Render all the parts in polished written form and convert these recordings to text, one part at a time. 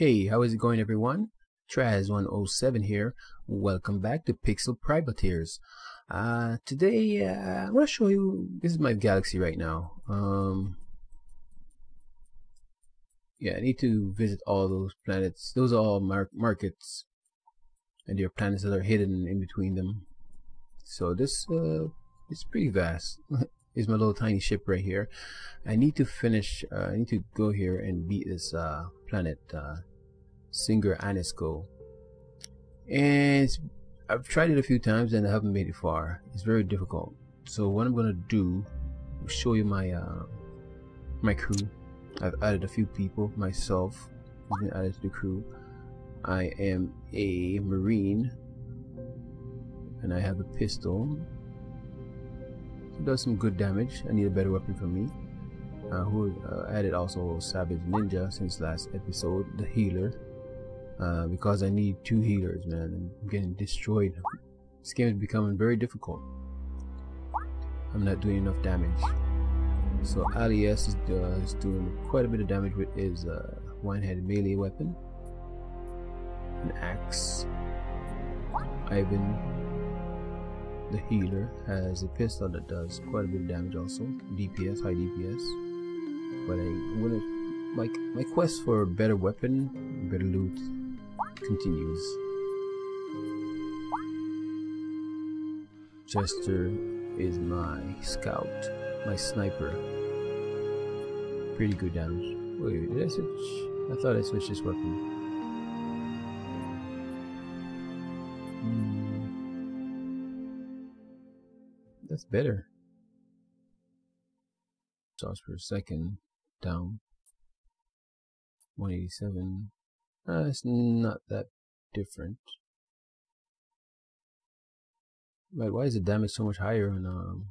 Hey, how is it going everyone? Traz107 here. Welcome back to Pixel Privateers. Today I'm gonna show you, this is my galaxy right now. Yeah, I need to visit all those planets. Those are all markets, and there are planets that are hidden in between them. So this is pretty vast. Here's my little tiny ship right here. I need to finish, I need to go here and beat this planet, Singer Anisco. And I've tried it a few times and I haven't made it far. It's very difficult. So what I'm gonna do, I'll show you my my crew. I've added a few people, myself has been added to the crew. I am a Marine and I have a pistol. Does some good damage. I need a better weapon for me. Who added also Savage Ninja since last episode, the healer, because I need two healers, man. I'm getting destroyed. This game is becoming very difficult. I'm not doing enough damage. So Alias is doing quite a bit of damage with his one-handed melee weapon, an axe. Ivan, the healer, has a pistol that does quite a bit of damage also, DPS, high DPS, but I would have, like, my quest for a better weapon, better loot continues. Jester is my scout, my sniper, pretty good damage. Wait, did I switch? I thought I switched this weapon. That's better. Sauce per second down 187. It's not that different. But why is the damage so much higher on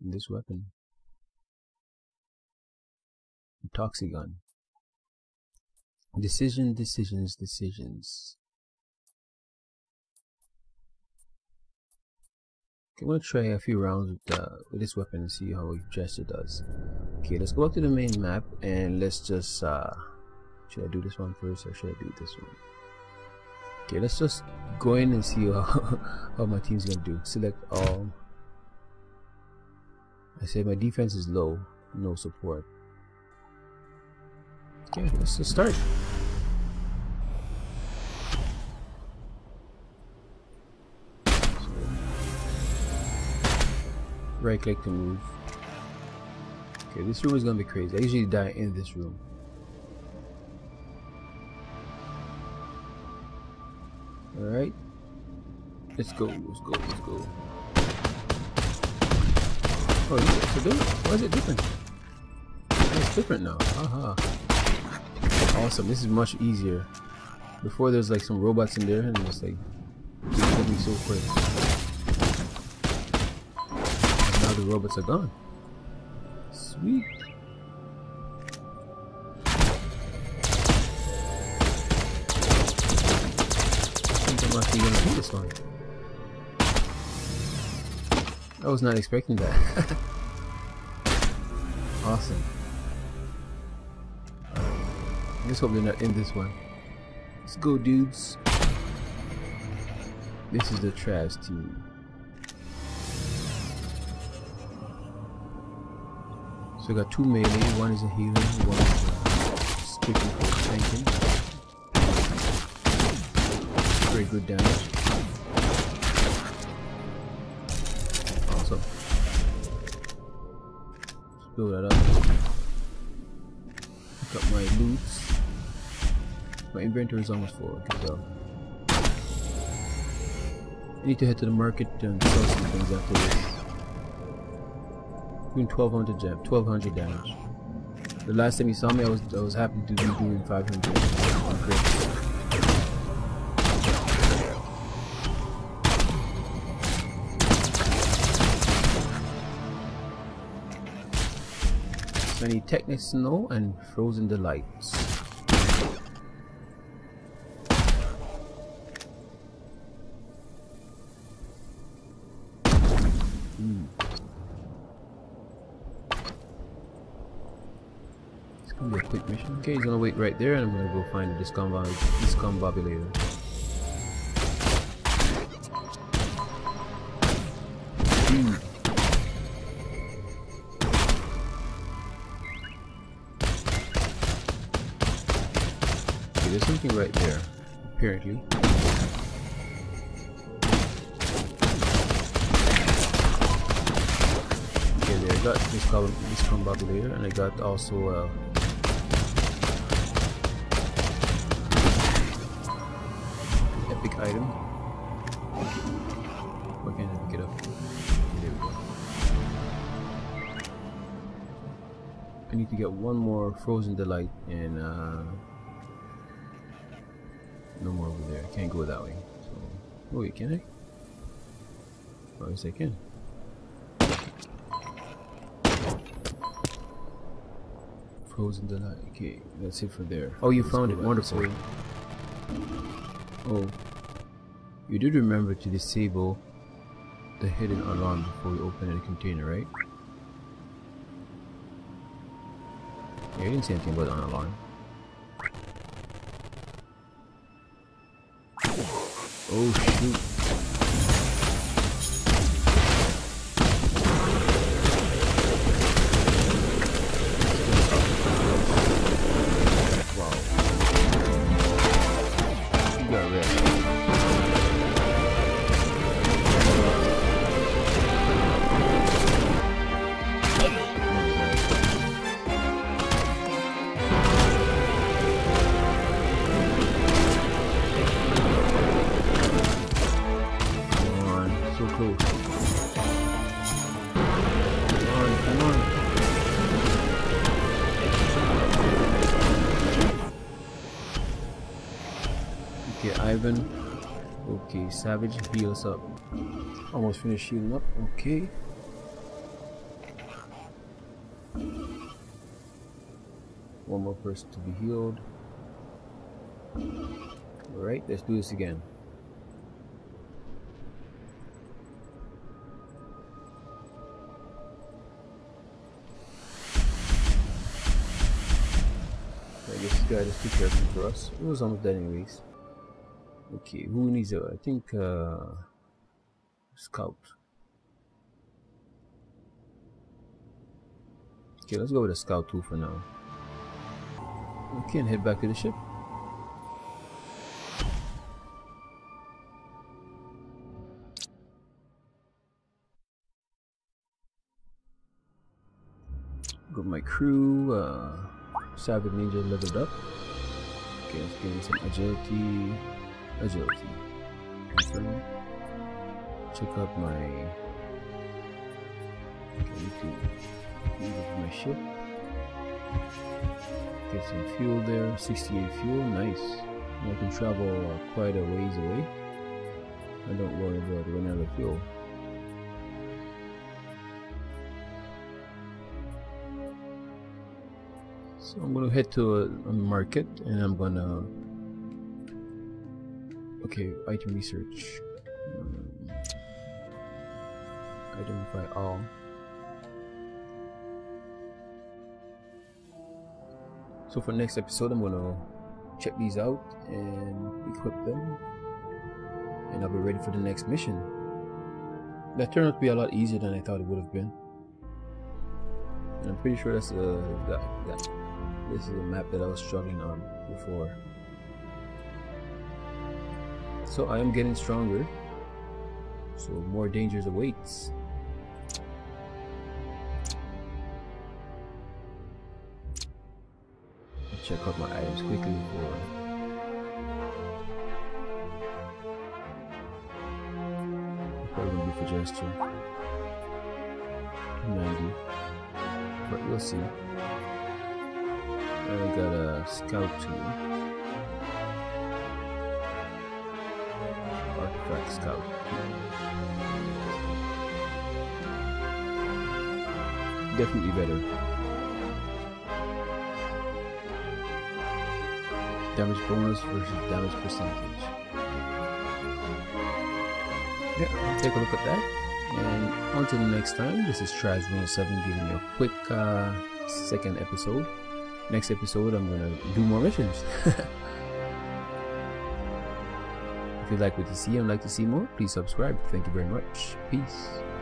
this weapon? Toxigun. Decisions. Okay, I'm gonna try a few rounds with this weapon and see how Jester does. Okay, let's go back to the main map and let's just should I do this one first or should I do this one? Okay, let's just go in and see how my team's gonna do. Select all. I said my defense is low, no support. Okay, let's just start. Right click to move. Okay, this room is gonna be crazy. I usually die in this room. Alright. Let's go. Oh, it's different. Why is it different? It's different now. Aha. Awesome. This is much easier. Before there's like some robots in there and it's like killing me so quick. The robots are gone. Sweet. I'm actually gonna do this one. I was not expecting that. Awesome. Let's hope they're not in this one. Let's go, dudes. This is the Traz team. So I got two melee, one is a healer, one is sticking for tanking. Very good damage. Awesome. Let's build that up. Pick up my loots. My inventory is almost full, I can tell. I need to head to the market and sell some things after this. Doing 1200 damage. The last time you saw me, I was happy to be doing 500. Okay. I need Technic Snow and Frozen Delights. We'll do a quick mission. Okay, he's gonna wait right there, and I'm gonna go find the discombobulator. Okay, there's something right there, apparently. I got discombobulator, and I got also epic item. Why can't I pick it up? Okay, there we go. I need to get one more frozen delight, and no more over there. I can't go that way. So, oh wait, can I? Oh yes, I can. Frozen delight. Okay, that's it for there. Oh, you found it. Wonderful. Oh, you did remember to disable the hidden alarm before you open the container, right? Yeah, you didn't say anything about an alarm. Oh shoot. Ivan. Okay, Savage, heal us up. Almost finished healing up. Okay. One more person to be healed. Alright, let's do this again. I guess this guy is too careful for us. It was almost dead anyways. Okay, who needs a, I think, scout. Okay, let's go with a scout tool for now. Okay, and head back to the ship. Go with my crew, Savage Ninja leveled up. Okay, let's give him some agility. Confirm. Check out my. Okay, move my ship. Get some fuel there. 68 fuel, nice. And I can travel quite a ways away. I don't worry about running out of fuel. So I'm gonna head to a market, and I'm gonna. Okay, item research. Identify all. So for next episode, I'm gonna check these out and equip them, and I'll be ready for the next mission. That turned out to be a lot easier than I thought it would have been, and I'm pretty sure that's this is the map that I was struggling on before. So I am getting stronger, so more dangers awaits. I'll check out my items quickly for... probably won't be for gesture. 90. But we'll see. I got a scout tool. Scout. Definitely better. Damage bonus versus damage percentage. Yeah, take a look at that. And until next time, this is Traz107 giving you a quick second episode. next episode I'm gonna do more missions. If you'd like what you see and would like to see more, please subscribe. Thank you very much. Peace.